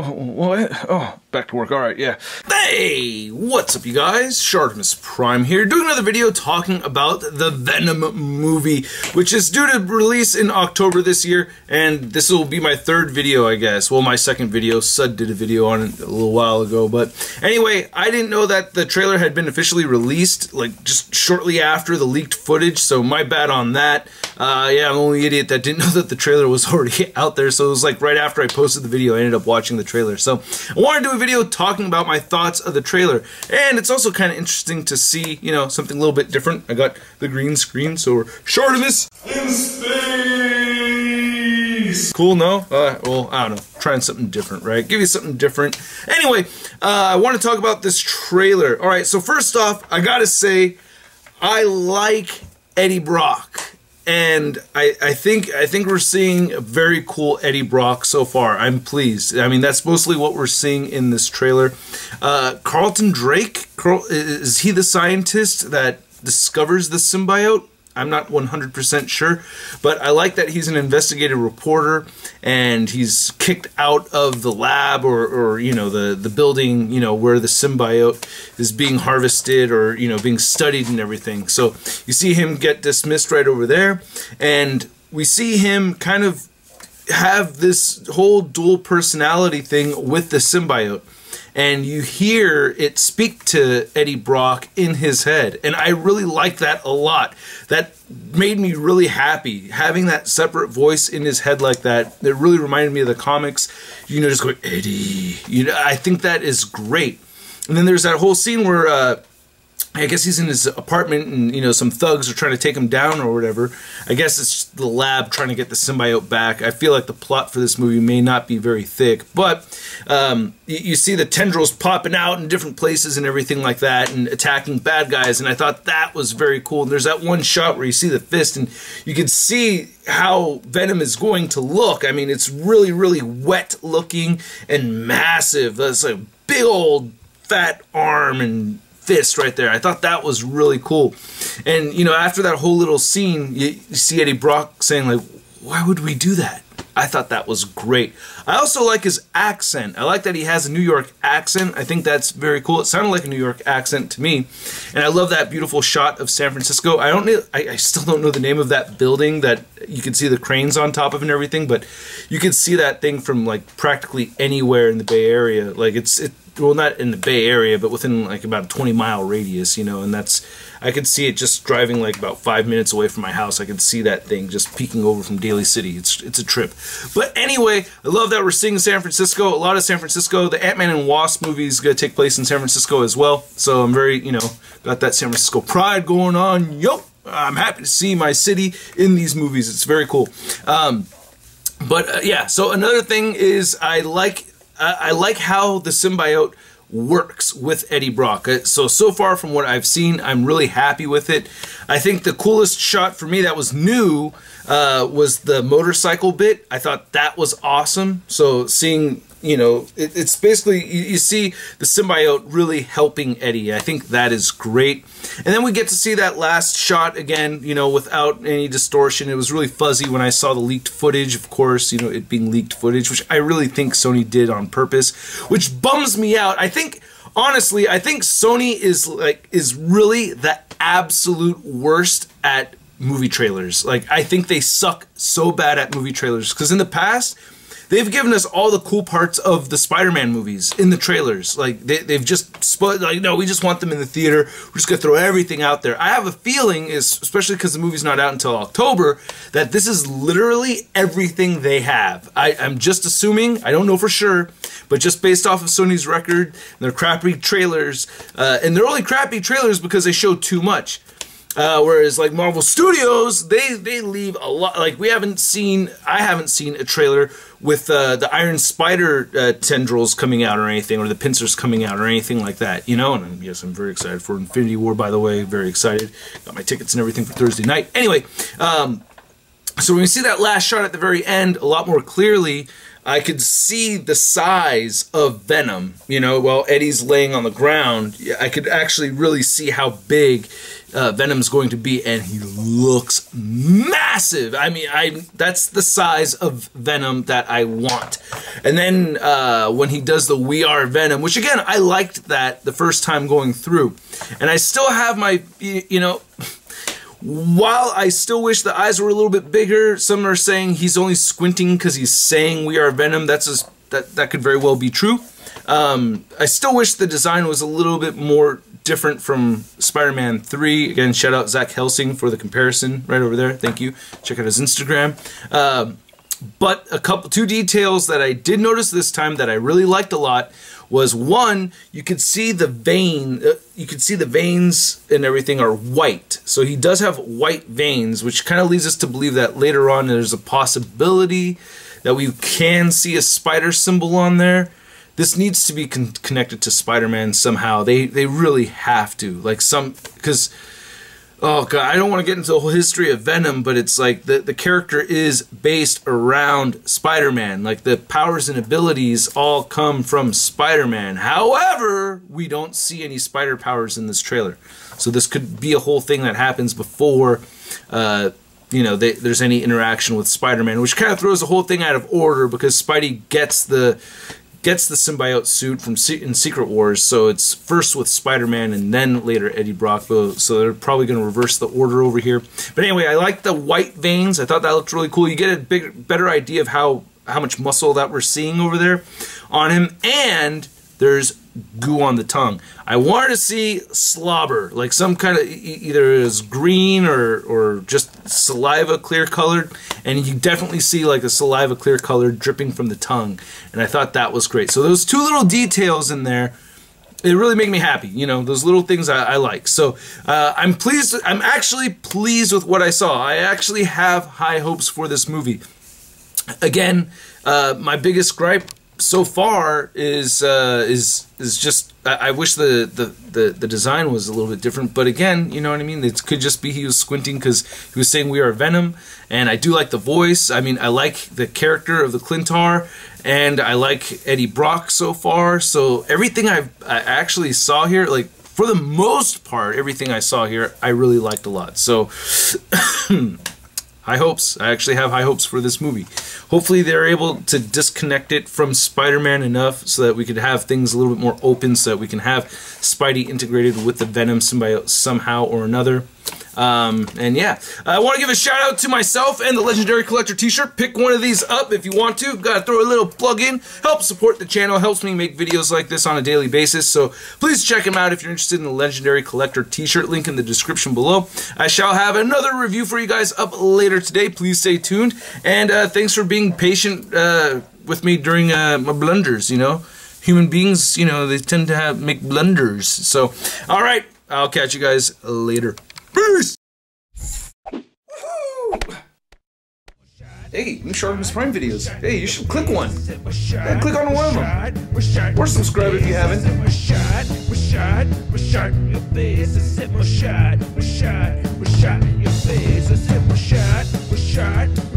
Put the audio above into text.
Oh, what? Oh, back to work. All right, yeah. Hey, what's up, you guys? Shartimus Prime here, doing another video talking about the Venom movie, which is due to release in October this year, and this will be my third video, I guess. Well, my second video. Sud did a video on it a little while ago, but anyway, I didn't know that the trailer had been officially released, like, just shortly after the leaked footage, so my bad on that. Yeah, I'm the only idiot that didn't know that the trailer was already out there, so it was, like, right after I posted the video, I ended up watching the trailer. So I want to do a video talking about my thoughts of the trailer, and it's also kind of interesting to see, you know, something a little bit different. I got the green screen, so we're Shartimus in space. Cool, no? Well, I don't know. Trying something different, right? Give you something different. Anyway, I want to talk about this trailer. All right, so first off, I gotta say, I like Eddie Brock. And I think we're seeing a very cool Eddie Brock so far. I'm pleased. I mean, that's mostly what we're seeing in this trailer. Carlton Drake, is he the scientist that discovers the symbiote? I'm not 100% sure, but I like that he's an investigative reporter and he's kicked out of the lab or you know, the building, you know, where the symbiote is being harvested or, you know, being studied and everything. So you see him get dismissed right over there, and we see him kind of have this whole dual personality thing with the symbiote. And you hear it speak to Eddie Brock in his head. And I really like that a lot. That made me really happy. Having that separate voice in his head like that, it really reminded me of the comics. You know, just going, Eddie. You know, I think that is great. And then there's that whole scene where, I guess he's in his apartment and, you know, some thugs are trying to take him down or whatever. I guess it's the lab trying to get the symbiote back. I feel like the plot for this movie may not be very thick, but you see the tendrils popping out in different places and everything like that and attacking bad guys, and I thought that was very cool. And there's that one shot where you see the fist and you can see how Venom is going to look. I mean, it's really, really wet looking and massive. That's a big old fat arm and fist right there. I thought that was really cool. And, you know, after that whole little scene, you see Eddie Brock saying, like, why would we do that? I thought that was great. I also like his accent. I like that he has a New York accent. I think that's very cool. It sounded like a New York accent to me. And I love that beautiful shot of San Francisco. I don't know, I still don't know the name of that building that you can see the cranes on top of and everything, but you can see that thing from, like, practically anywhere in the Bay Area. Like, well, not in the Bay Area, but within, like, about a 20-mile radius, you know, and that's, I could see it just driving, like, about 5 minutes away from my house. I could see that thing just peeking over from Daly City. It's a trip. But anyway, I love that we're seeing San Francisco, a lot of San Francisco. The Ant-Man and Wasp movie is going to take place in San Francisco as well, so I'm very, you know, got that San Francisco pride going on. Yo, I'm happy to see my city in these movies. It's very cool. But yeah, so another thing is I like how the symbiote works with Eddie Brock. So far from what I've seen, I'm really happy with it. I think the coolest shot for me that was new was the motorcycle bit. I thought that was awesome. So seeing, you know, it's basically, you see the symbiote really helping Eddie. I think that is great. And then we get to see that last shot again, you know, without any distortion. It was really fuzzy when I saw the leaked footage, of course, you know, it being leaked footage, which I really think Sony did on purpose, which bums me out. I think, honestly, I think Sony is really the absolute worst at movie trailers. Like, I think they suck so bad at movie trailers, because in the past, they've given us all the cool parts of the Spider-Man movies in the trailers. Like, they've just split, like, no, we just want them in the theater. We're just going to throw everything out there. I have a feeling, especially because the movie's not out until October, that this is literally everything they have. I'm just assuming, I don't know for sure, but just based off of Sony's record, their crappy trailers, and they're only crappy trailers because they show too much. Whereas, like, Marvel Studios, they leave a lot. Like, I haven't seen a trailer with the Iron Spider tendrils coming out or anything, or the pincers coming out or anything like that, you know? And yes, I'm very excited for Infinity War, by the way, very excited. Got my tickets and everything for Thursday night. Anyway, so when we see that last shot at the very end a lot more clearly, I could see the size of Venom, you know, while Eddie's laying on the ground. I could actually really see how big Venom's going to be, and he looks massive. I mean, that's the size of Venom that I want. And then when he does the We Are Venom, which again, I liked that the first time going through. And I still have my, you know... While I still wish the eyes were a little bit bigger, some are saying he's only squinting because he's saying "We are Venom." That could very well be true. I still wish the design was a little bit more different from Spider-Man 3. Again, shout out Zach Helsing for the comparison right over there. Thank you. Check out his Instagram. But two details that I did notice this time that I really liked a lot was, one, you could see the vein, you could see the veins and everything are white. So he does have white veins, which kind of leads us to believe that later on there's a possibility that we can see a spider symbol on there. This needs to be connected to Spider-Man somehow. They really have to, like, some, because, oh god, I don't want to get into the whole history of Venom, but it's like the character is based around Spider-Man. Like, the powers and abilities all come from Spider-Man. However, we don't see any spider powers in this trailer. So this could be a whole thing that happens before you know, there's any interaction with Spider-Man, which kind of throws the whole thing out of order, because Spidey gets the symbiote suit from in Secret Wars, so it's first with Spider-Man and then later Eddie Brock, so they're probably going to reverse the order over here. But anyway, I like the white veins. I thought that looked really cool. You get a better idea of how much muscle that we're seeing over there on him, and there's goo on the tongue. I wanted to see slobber, like some kind of, either is green or just saliva clear colored, and you definitely see like the saliva clear colored dripping from the tongue, and I thought that was great. So those two little details in there, it really make me happy, you know, those little things I like. So I'm pleased, I'm actually pleased with what I saw. I actually have high hopes for this movie. Again, my biggest gripe so far is just I wish the design was a little bit different. But again, you know what I mean? It could just be he was squinting because he was saying "We are Venom," and I do like the voice. I mean, I like the character of the Klyntar, and I like Eddie Brock so far. So everything I actually saw here, like for the most part, everything I saw here, I really liked a lot. So. High hopes. I actually have high hopes for this movie. Hopefully they're able to disconnect it from Spider-Man enough so that we could have things a little bit more open, so that we can have Spidey integrated with the Venom symbiote somehow or another. And yeah, I want to give a shout out to myself and the Legendary Collector t-shirt. Pick one of these up if you want to. Gotta throw a little plug in. Help support the channel. Helps me make videos like this on a daily basis. So please check them out if you're interested in the Legendary Collector t-shirt. Link in the description below. I shall have another review for you guys up later today. Please stay tuned. And thanks for being patient with me during my blunders, you know. Human beings, you know, they tend to make blunders. So, alright, I'll catch you guys later. Peace! Hey, new Shartimus Prime videos. Hey, you should click one. Yeah, click on one of them. Or subscribe if you haven't. We're shot.